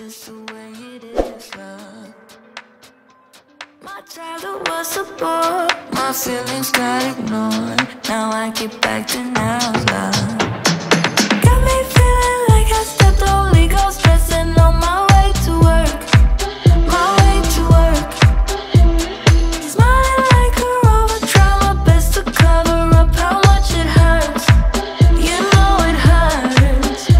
just the way it is, love. My childhood was a bore, my feelings got ignored. Now I get back to now, love. Got me feeling like I stepped on legal stress and on my way to work. My way to work. Smiling like a robot, try my best to cover up how much it hurts. You know it hurts.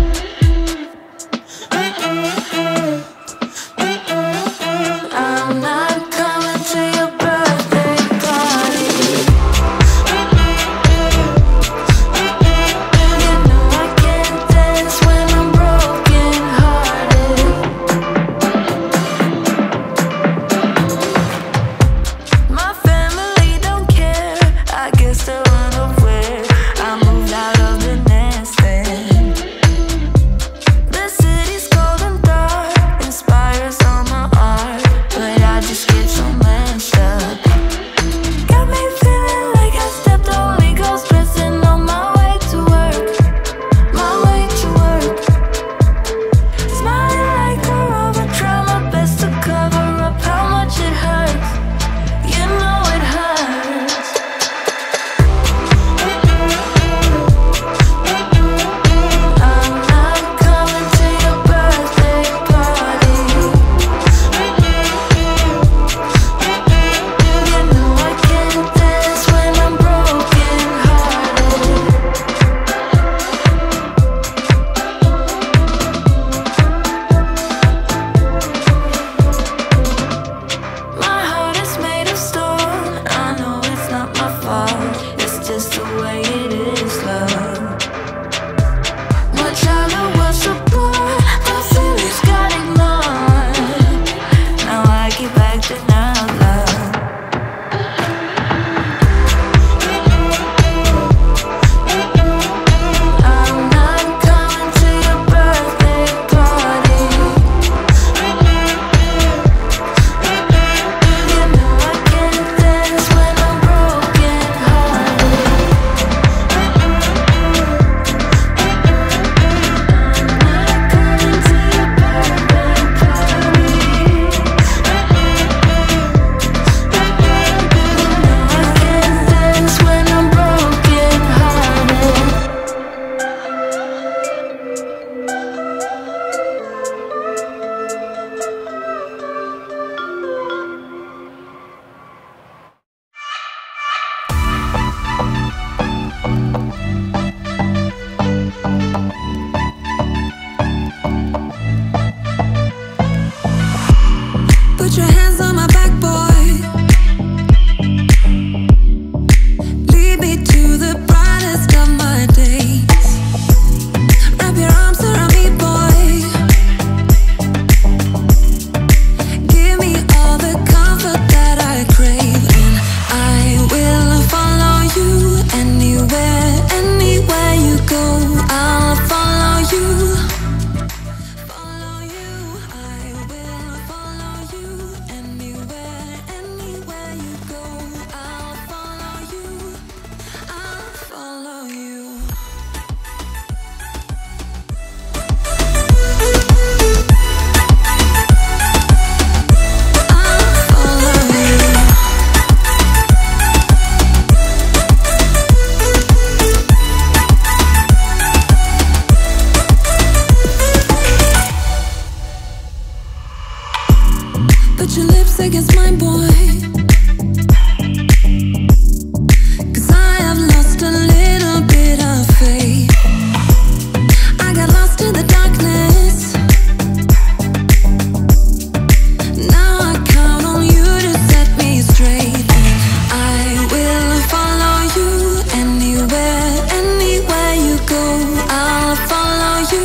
I'm not follow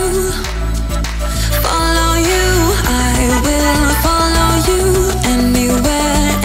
you anywhere.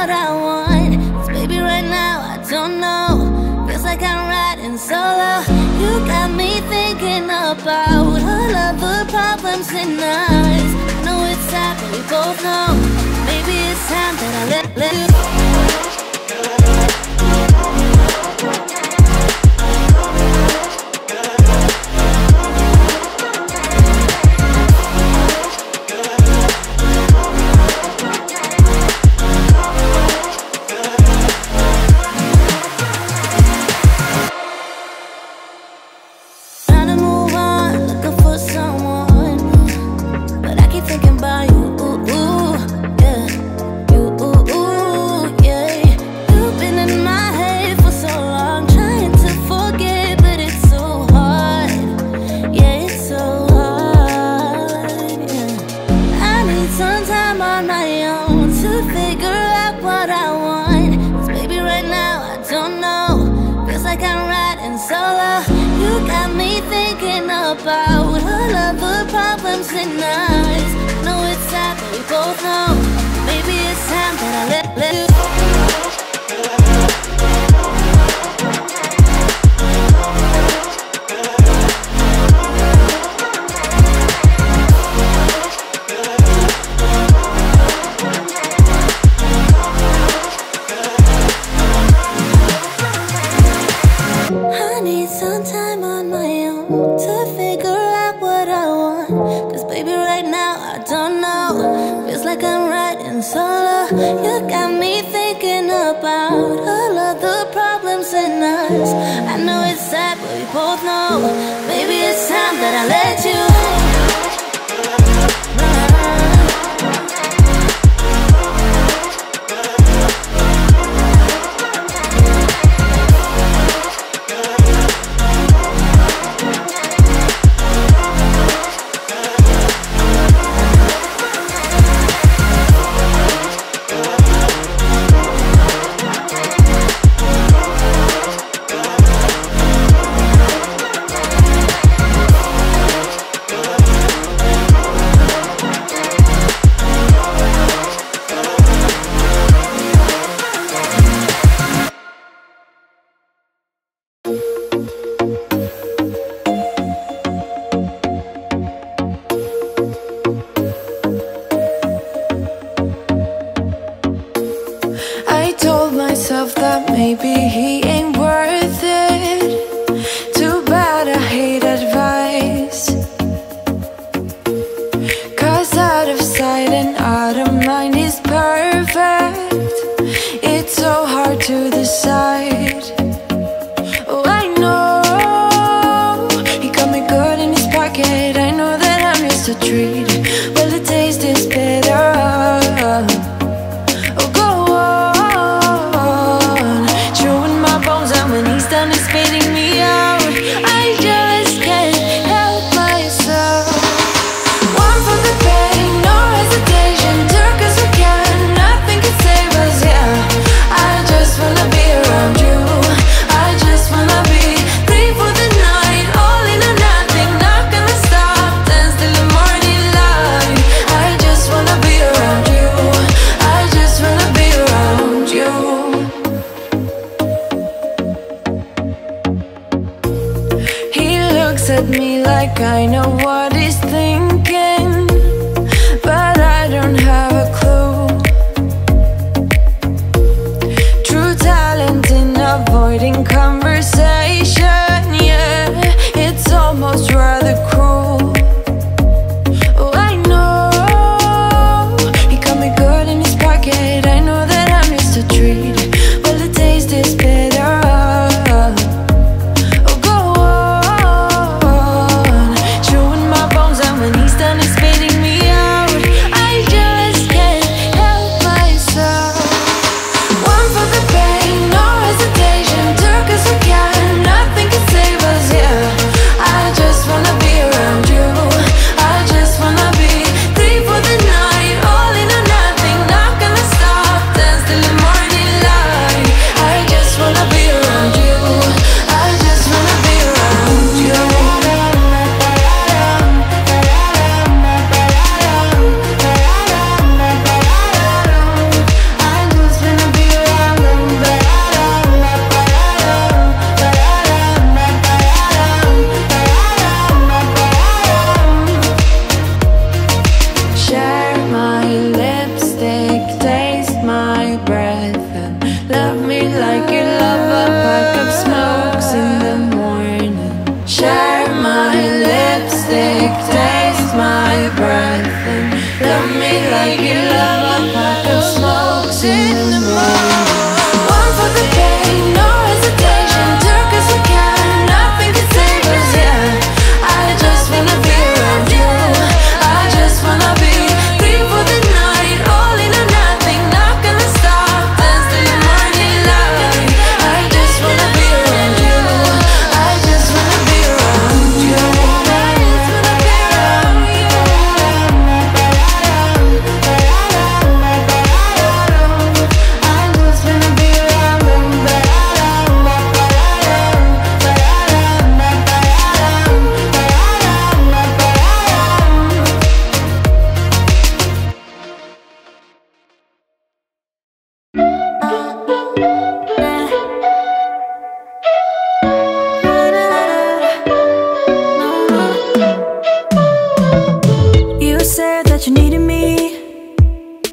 what I want, 'cause baby right now I don't know. Feels like I'm riding solo. You got me thinking about all of the problems and nights. I know it's sad, but we both know. Maybe it's time that I let you go.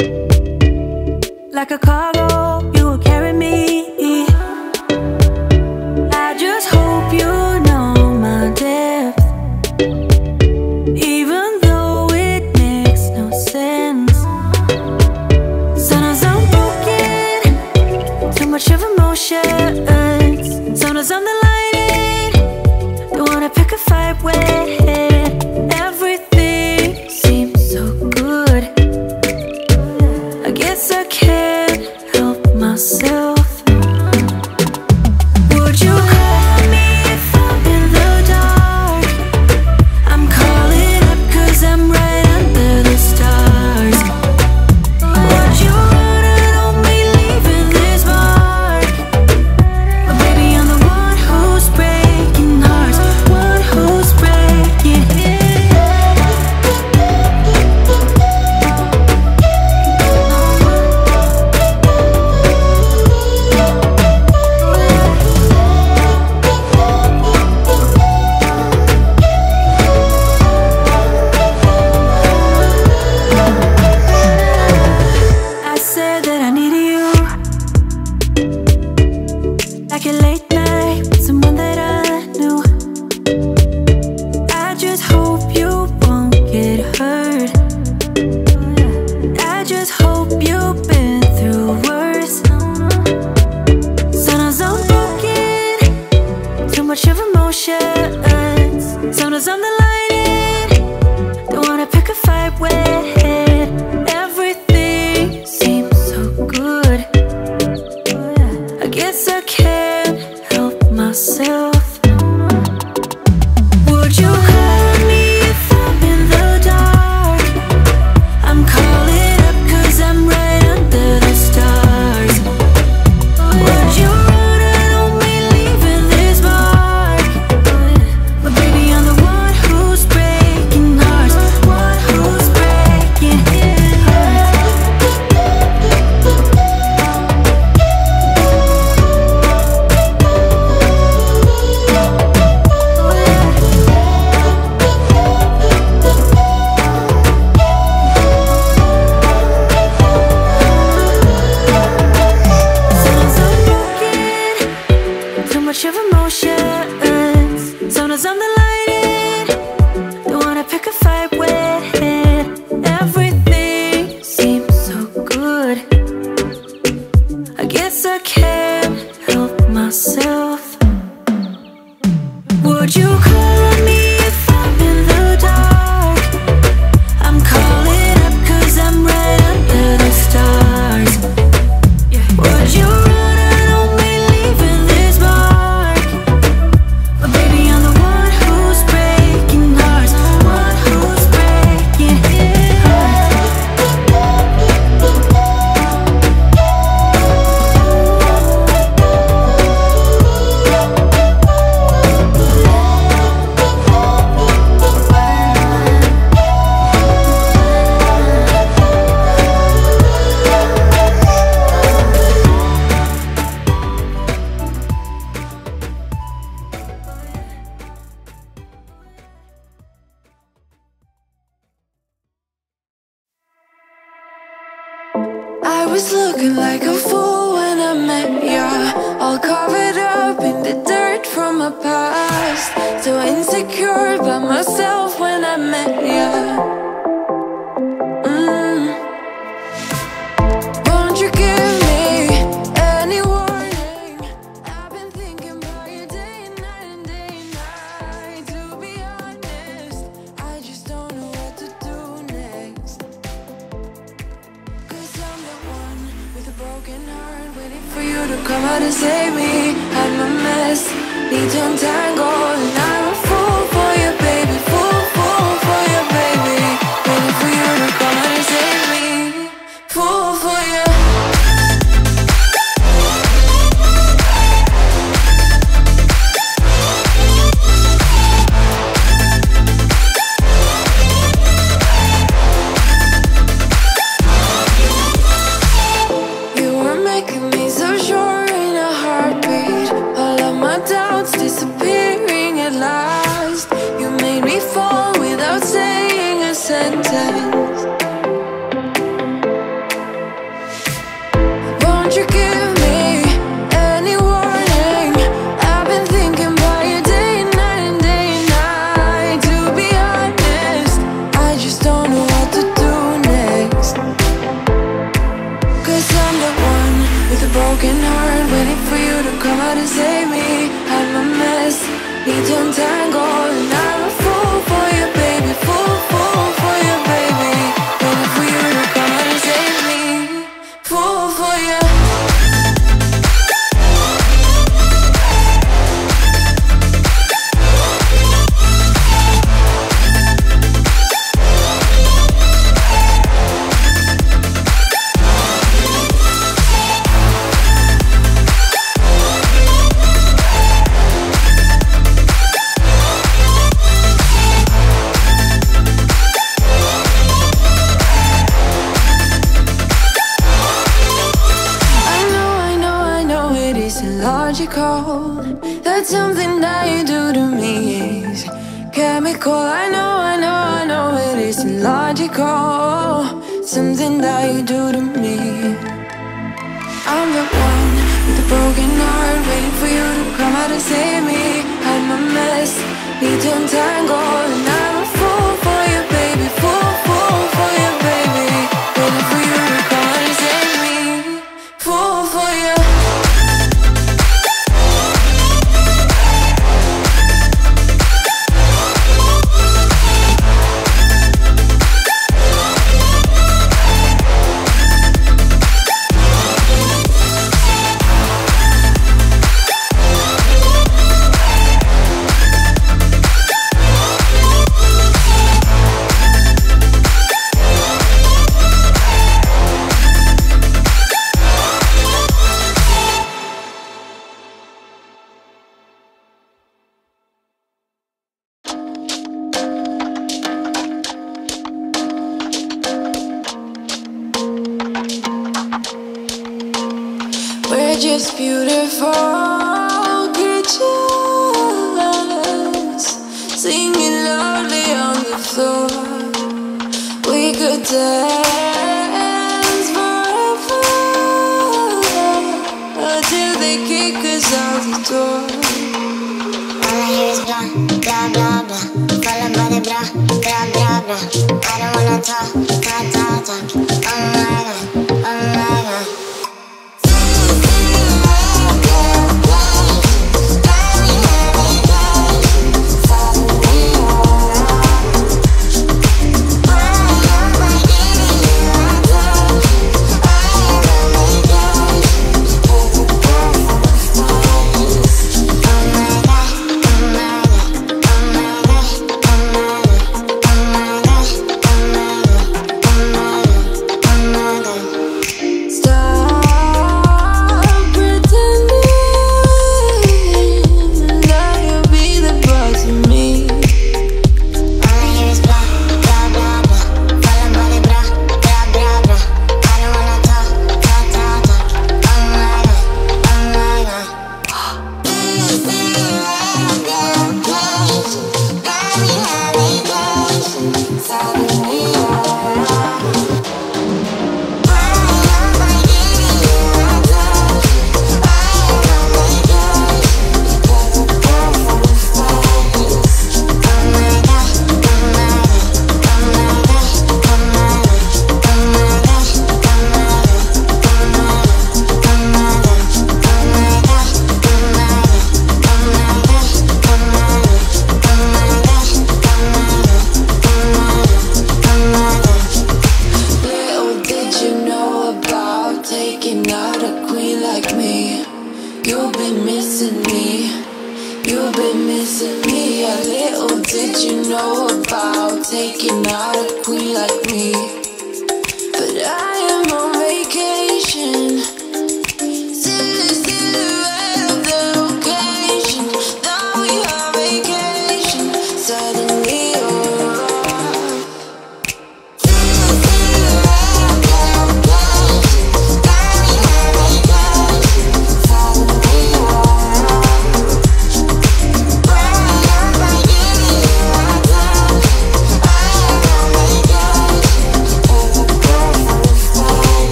Like a cargo, you will carry me. I just hope you know my depth, even though it makes no sense. Sometimes I'm broken, too much of emotions. Sometimes I'm the lightning, don't wanna pick a fight with. I can't help myself. Would you call me if I'm in the dark? I'm calling up 'cause I'm right under the stars. Would you wanna know me leaving this mark? But baby, I'm the one who's breaking hearts, one who's breaking late night with someone that I knew. I just hope you won't get hurt. I just hope you've been through worse. Sometimes I'm broken, too much of emotions. Sometimes I'm the lightning, don't wanna pick a fight with. Everything seems so good, I guess I can't myself. Would you call me if I'm in the dark? I'm calling up 'cause I'm right under the stars. Would you wanna know me leaving this mark? But baby, I'm the one who's breaking hearts, one who's breaking hearts. Of emotions. Sometimes I'm the lightning, don't wanna pick a fight with. Everything seems so good, I guess I can't help myself. Would you call me if I'm in the dark? I'm calling up 'cause I'm right under the stars. Would you? I was looking like a fool when I met ya, all covered up in the dirt from my past. So insecure by myself when I met ya. Won't you give me any warning? I've been thinking about you day and night and day and night. To be honest, I just don't know what to do next. 'Cause I'm the one with a broken heart, waiting for you to come out and save me. I'm a mess, need to untangle, and I'm a fool for you, baby. Fool, fool for you, baby. Waiting for you to come out and save me. Fool for you.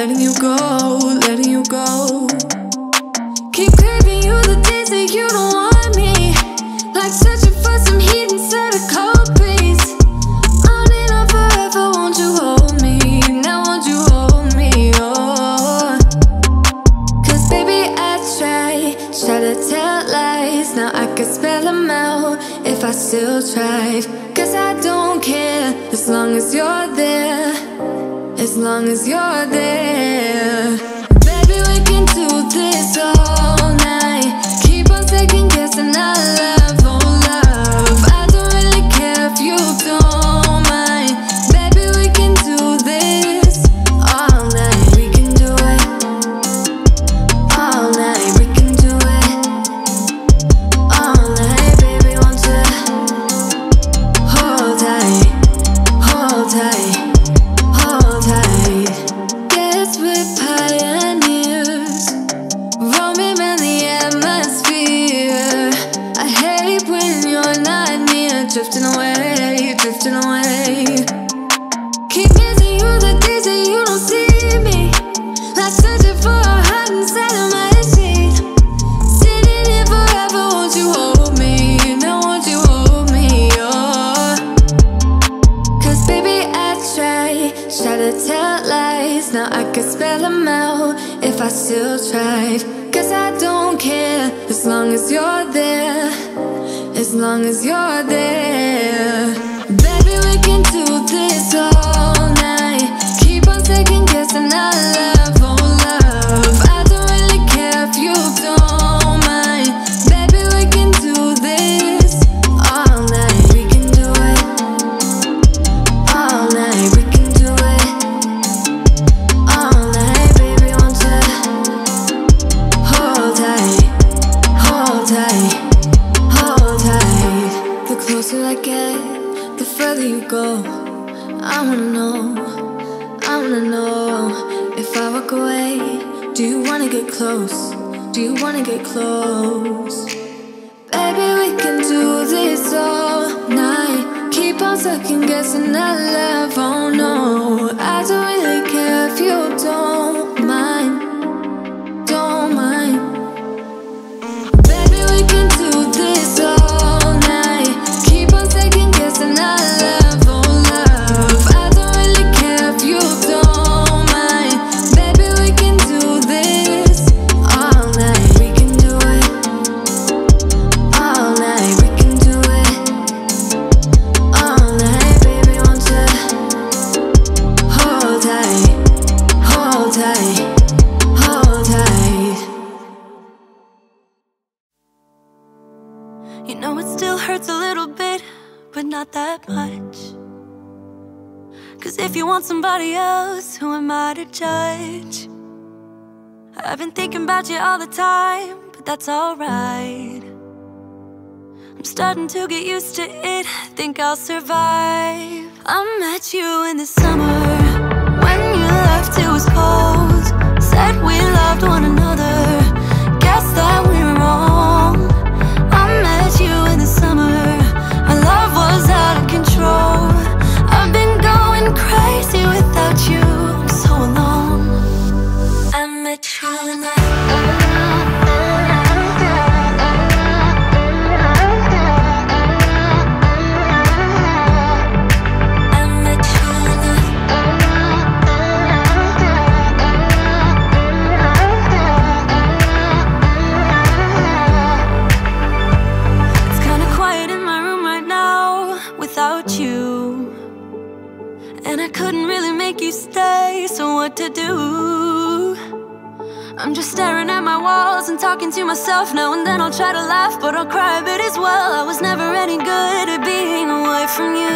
letting you go, letting you go. Keep craving you the days that you don't want me, like searching for some heat instead of cold breeze. On and on forever, won't you hold me, now won't you hold me, oh. Cause baby I try to tell lies, now I could spell them out if I still tried. Cause I don't care, as long as you're there, as long as you're there. Baby, we can do this all night, keep on second guessing our love, oh love. I don't really care if you don't mind. Baby, we can do this all night. We can do it all night. We can do it all night. Baby, won't you hold tight, hold tight, hold tight. Guess we're pioneers, roaming in the atmosphere. I hate when you're not near, drifting away, drifting away. Keep missing you the days that you don't see me, like searching for a heart inside of my sheet. Sitting here forever, won't you hold me, now won't you hold me, oh. Cause baby I try to tell lies, now I could spell them out if I still tried. Cause I don't care, as long as you're there, as long as you're there. Baby, we can do this all night, keep on second guessing our love, oh love. I don't really care if you don't mind. Baby, we can do this all night. We can do it all night. We can do it all night. Baby, won't you hold tight, hold tight, hold tight. The closer I get, the further you go. I wanna know, I wanna know. If I walk away, do you wanna get close? Do you wanna get close? Baby, we can do this all night, keep on second guessing our love, oh no. I don't really care if you don't mind, don't mind. Baby, we can do this all night, keep on second guessing our love, oh love. I don't really care if you don't mind. Baby, we can do this all night. We can do it all night. We can do it all night. Baby, won't you hold tight, hold tight, hold tight. You know it still hurts a little bit, but not that much. Cause if you want somebody else, who am I to judge? I've been thinking about you all the time, but that's alright. I'm starting to get used to it, think I'll survive. I met you in the summer, when you left it was cold. Said we loved one another, guess that we were wrong. I met you in the summer, our love was out of control. I've been going crazy without you, I'm so alone. I met you in the stay, so what to do? I'm just staring at my walls and talking to myself. Now and then I'll try to laugh, but I'll cry a bit as well. I was never any good at being away from you.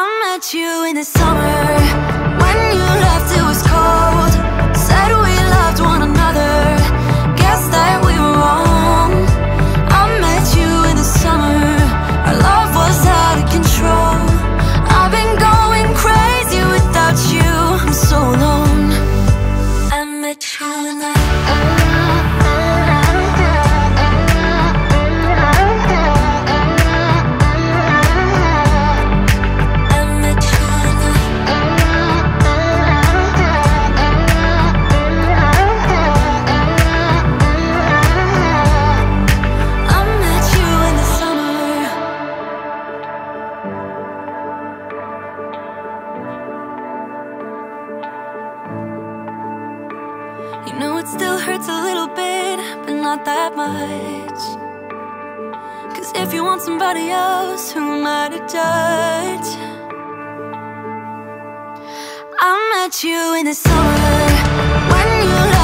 I met you in the summer, when you left it was cold. Said we loved one another, guess that we were wrong. I met you in the summer, our love was out of control. I've been going crazy without you, I'm so alone. I met you in the I met you in the still hurts a little bit, but not that much. Cause if you want somebody else, who am I to judge? I met you in the summer when you left.